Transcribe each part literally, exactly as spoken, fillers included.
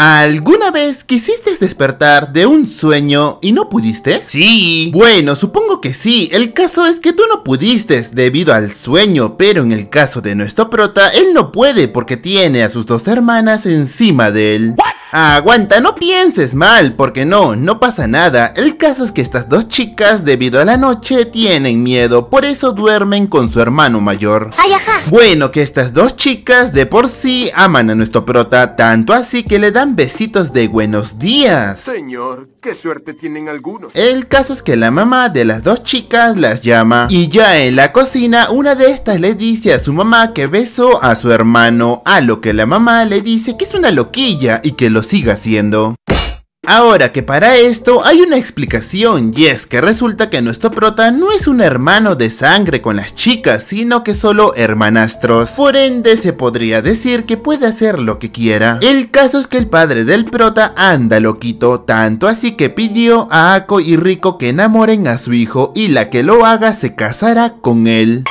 ¿Alguna vez quisiste despertar de un sueño y no pudiste? Sí. Bueno, supongo que sí. El caso es que tú no pudiste debido al sueño, pero en el caso de nuestro prota, él no puede porque tiene a sus dos hermanas encima de él. ¿Qué? Aguanta, no pienses mal, porque no, no pasa nada. El caso es que estas dos chicas, debido a la noche, tienen miedo, por eso duermen con su hermano mayor. Ay, ajá. Bueno, que estas dos chicas de por sí aman a nuestro prota, tanto así que le dan besitos de buenos días. Señor, qué suerte tienen algunos. El caso es que la mamá de las dos chicas las llama, y ya en la cocina, una de estas le dice a su mamá que besó a su hermano, a lo que la mamá le dice que es una loquilla y que lo siga siendo. Ahora que para esto hay una explicación, y es que resulta que nuestro prota no es un hermano de sangre con las chicas, sino que solo hermanastros. Por ende se podría decir que puede hacer lo que quiera. El caso es que el padre del prota anda loquito, tanto así que pidió a Ako y Riko que enamoren a su hijo, y la que lo haga se casará con él.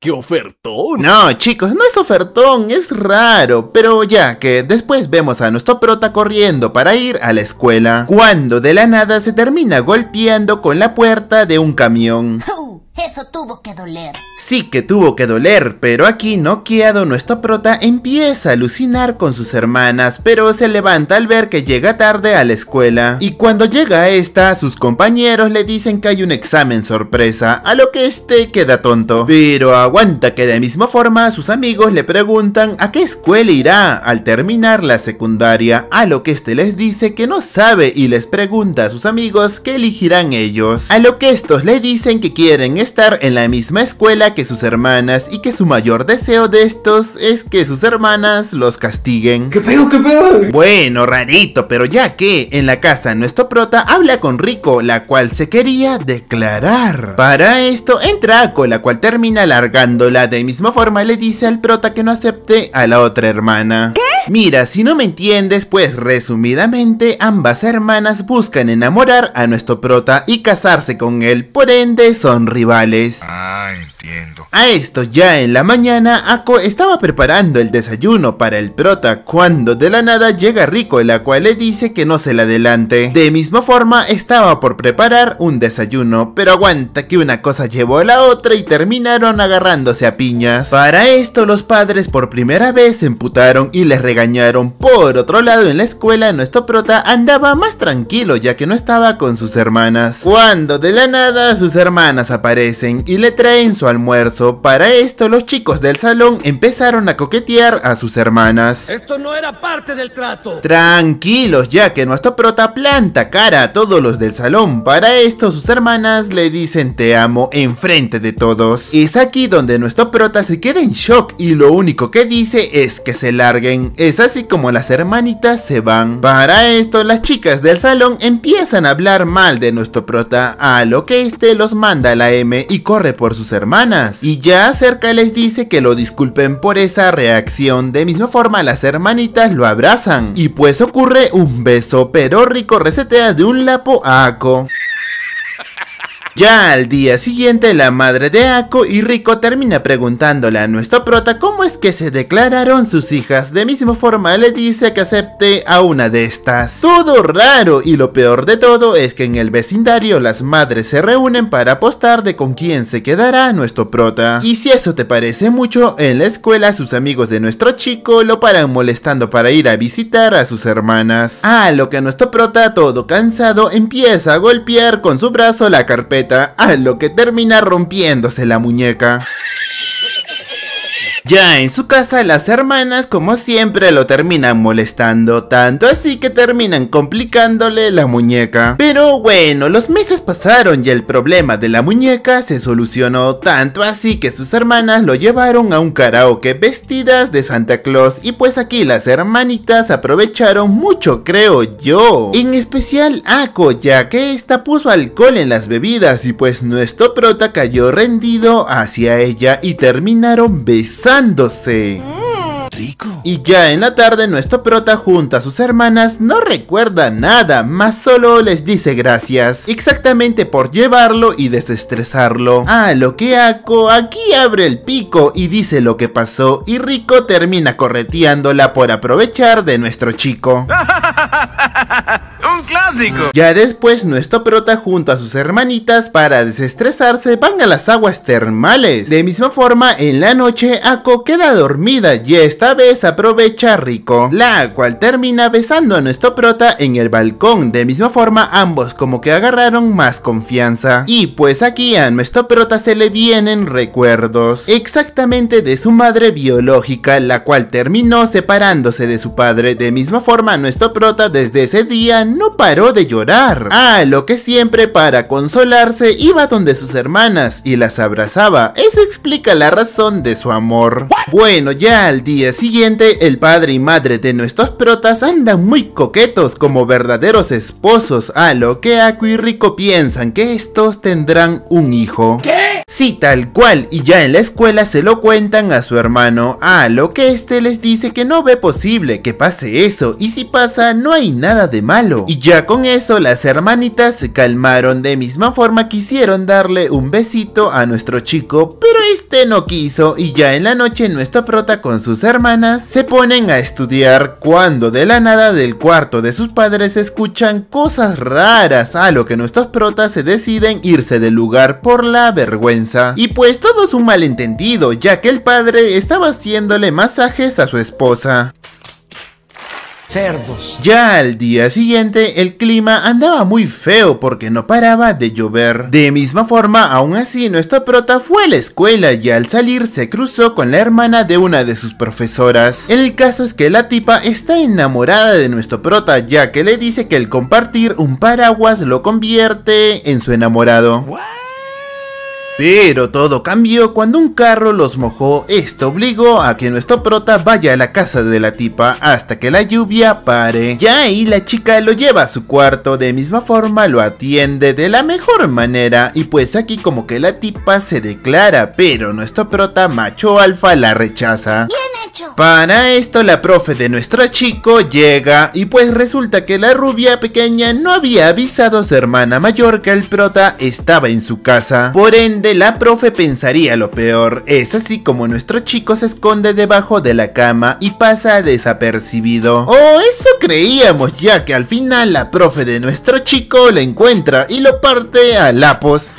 ¡Qué ofertón! No, chicos, no es ofertón, es raro. Pero ya que después vemos a nuestro prota corriendo para ir a la escuela, cuando de la nada se termina golpeando con la puerta de un camión. Oh, eso tuvo que doler. Sí que tuvo que doler, pero aquí noqueado nuestro prota empieza a alucinar con sus hermanas, pero se levanta al ver que llega tarde a la escuela. Y cuando llega a esta, sus compañeros le dicen que hay un examen sorpresa, a lo que este queda tonto. Pero aguanta que de la misma forma sus amigos le preguntan a qué escuela irá al terminar la secundaria, a lo que este les dice que no sabe y les pregunta a sus amigos qué elegirán ellos, a lo que estos le dicen que quieren estar en la misma escuela que sus hermanas y que su mayor deseo de estos es que sus hermanas los castiguen. ¿Qué pedo, qué pedo? Bueno, rarito, pero ya que en la casa nuestro prota habla con Riko, la cual se quería declarar. Para esto entra Ako, la cual termina largándola. De misma forma le dice al prota que no acepte a la otra hermana. ¿Qué? Mira, si no me entiendes, pues resumidamente ambas hermanas buscan enamorar a nuestro prota y casarse con él, por ende son rivales. Ah, entiendo. A esto ya en la mañana, Ako estaba preparando el desayuno para el prota, cuando de la nada llega Riko, la cual le dice que no se le adelante. De misma forma estaba por preparar un desayuno, pero aguanta que una cosa llevó a la otra y terminaron agarrándose a piñas. Para esto los padres por primera vez se emputaron y les regañaron. Por otro lado, en la escuela nuestro prota andaba más tranquilo, ya que no estaba con sus hermanas, cuando de la nada sus hermanas aparecen y le traen su almuerzo. Para esto los chicos del salón empezaron a coquetear a sus hermanas. Esto no era parte del trato. Tranquilos, ya que nuestro prota planta cara a todos los del salón. Para esto sus hermanas le dicen te amo enfrente de todos. Es aquí donde nuestro prota se queda en shock y lo único que dice es que se larguen. Es así como las hermanitas se van. Para esto las chicas del salón empiezan a hablar mal de nuestro prota, a lo que este los manda a la M y corre por sus hermanas, y ya cerca les dice que lo disculpen por esa reacción. De misma forma las hermanitas lo abrazan y pues ocurre un beso, pero Riko resetea de un lapo a Ako. Ya al día siguiente la madre de Ako y Riko termina preguntándole a nuestro prota cómo es que se declararon sus hijas. De misma forma le dice que acepte a una de estas. Todo raro, y lo peor de todo es que en el vecindario las madres se reúnen para apostar de con quién se quedará nuestro prota. Y si eso te parece mucho, en la escuela sus amigos de nuestro chico lo paran molestando para ir a visitar a sus hermanas, a lo que nuestro prota todo cansado empieza a golpear con su brazo la carpeta, a lo que termina rompiéndose la muñeca. Ya en su casa las hermanas como siempre lo terminan molestando, tanto así que terminan complicándole la muñeca. Pero bueno, los meses pasaron y el problema de la muñeca se solucionó, tanto así que sus hermanas lo llevaron a un karaoke vestidas de Santa Claus. Y pues aquí las hermanitas aprovecharon mucho, creo yo, en especial Ako, ya que esta puso alcohol en las bebidas y pues nuestro prota cayó rendido hacia ella y terminaron besando. Rico. Y ya en la tarde nuestro prota junto a sus hermanas no recuerda nada, más solo les dice gracias, exactamente por llevarlo y desestresarlo. A lo que Ako aquí abre el pico y dice lo que pasó, y Riko termina correteándola por aprovechar de nuestro chico. ¡Un clásico! Ya después, nuestro prota junto a sus hermanitas, para desestresarse, van a las aguas termales. De misma forma, en la noche, Ako queda dormida y esta vez aprovecha Riko, la cual termina besando a nuestro prota en el balcón. De misma forma, ambos como que agarraron más confianza. Y pues aquí a nuestro prota se le vienen recuerdos, exactamente de su madre biológica, la cual terminó separándose de su padre. De misma forma, nuestro prota desde ese día no paró de llorar, a lo que siempre para consolarse iba donde sus hermanas y las abrazaba. Eso explica la razón de su amor. Bueno, ya al día siguiente, el padre y madre de nuestros protas andan muy coquetos como verdaderos esposos, a lo que Aku y Riko piensan que estos tendrán un hijo. ¿Qué? Sí, tal cual, y ya en la escuela se lo cuentan a su hermano, a lo que este les dice que no ve posible que pase eso, y si pasa no hay nada de malo. Y ya con eso las hermanitas se calmaron. De misma forma quisieron darle un besito a nuestro chico, pero este no quiso, y ya en la noche nuestro prota con sus hermanas se ponen a estudiar, cuando de la nada del cuarto de sus padres se escuchan cosas raras, a lo que nuestros protas se deciden irse del lugar por la vergüenza. Y pues todo es un malentendido, ya que el padre estaba haciéndole masajes a su esposa. Cerdos. Ya al día siguiente el clima andaba muy feo porque no paraba de llover. De misma forma, aún así nuestro prota fue a la escuela y al salir se cruzó con la hermana de una de sus profesoras. El caso es que la tipa está enamorada de nuestro prota, ya que le dice que el compartir un paraguas lo convierte en su enamorado. ¿What? Pero todo cambió cuando un carro los mojó. Esto obligó a que nuestro prota vaya a la casa de la tipa hasta que la lluvia pare. Ya ahí la chica lo lleva a su cuarto. De misma forma lo atiende de la mejor manera. Y pues aquí como que la tipa se declara, pero nuestro prota macho alfa la rechaza. Bien hecho. Para esto la profe de nuestro chico llega, y pues resulta que la rubia pequeña no había avisado a su hermana mayor que el prota estaba en su casa. Por ende la profe pensaría lo peor. Es así como nuestro chico se esconde debajo de la cama y pasa desapercibido. Oh, eso creíamos, ya que al final la profe de nuestro chico lo encuentra y lo parte a lapos.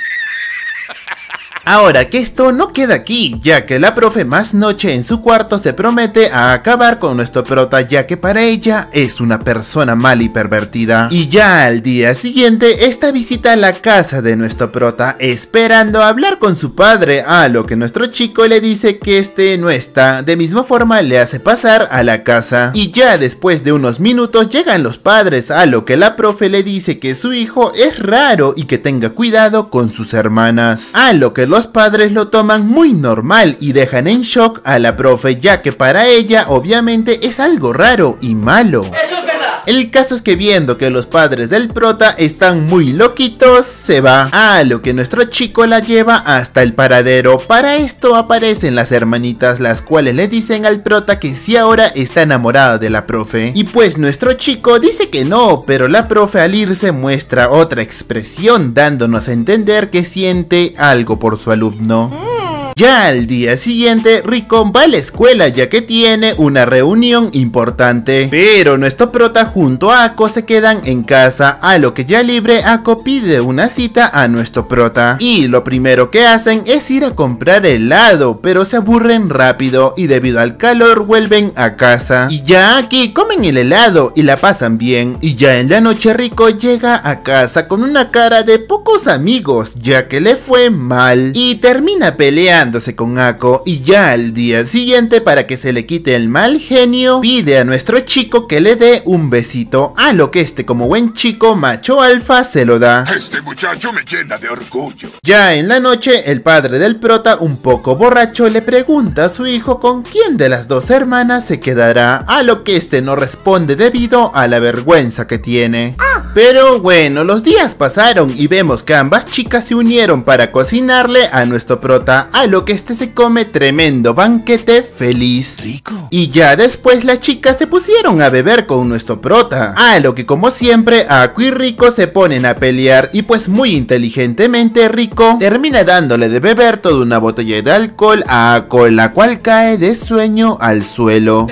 Ahora que esto no queda aquí, ya que la profe más noche en su cuarto se promete a acabar con nuestro prota, ya que para ella es una persona mala y pervertida. Y ya al día siguiente esta visita a la casa de nuestro prota esperando hablar con su padre, a lo que nuestro chico le dice que este no está. De misma forma le hace pasar a la casa, y ya después de unos minutos llegan los padres, a lo que la profe le dice que su hijo es raro y que tenga cuidado con sus hermanas, a lo que los padres lo toman muy normal y dejan en shock a la profe, ya que para ella obviamente es algo raro y malo. Eso es verdad. El caso es que viendo que los padres del prota están muy loquitos, se va, a lo que nuestro chico la lleva hasta el paradero. Para esto aparecen las hermanitas, las cuales le dicen al prota que si ahora está enamorada de la profe. Y pues nuestro chico dice que no, pero la profe al irse muestra otra expresión, dándonos a entender que siente algo por su su alumno. Ya al día siguiente Riko va a la escuela, ya que tiene una reunión importante, pero nuestro prota junto a Ako se quedan en casa, a lo que ya libre Ako pide una cita a nuestro prota, y lo primero que hacen es ir a comprar helado, pero se aburren rápido y debido al calor vuelven a casa. Y ya aquí comen el helado y la pasan bien. Y ya en la noche Riko llega a casa con una cara de pocos amigos, ya que le fue mal y termina peleando con Ako. Y ya al día siguiente, para que se le quite el mal genio, pide a nuestro chico que le dé un besito, a lo que este como buen chico macho alfa se lo da. Este muchacho me llena de orgullo. Ya en la noche el padre del prota, un poco borracho, le pregunta a su hijo con quién de las dos hermanas se quedará, a lo que este no responde debido a la vergüenza que tiene. ah. Pero bueno, los días pasaron y vemos que ambas chicas se unieron para cocinarle a nuestro prota, a lo que este se come tremendo banquete feliz. Rico. Y ya después las chicas se pusieron a beber con nuestro prota, a lo que como siempre Aku y Riko se ponen a pelear, y pues muy inteligentemente Riko termina dándole de beber toda una botella de alcohol a Ako, la cual cae de sueño al suelo.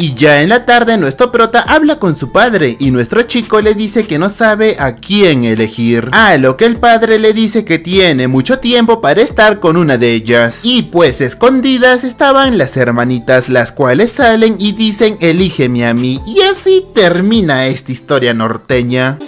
Y ya en la tarde nuestro prota habla con su padre y nuestro chico le dice que no sabe a quién elegir, a lo que el padre le dice que tiene mucho tiempo para estar con una de ellas. Y pues escondidas estaban las hermanitas, las cuales salen y dicen elige a mí, y así termina esta historia norteña.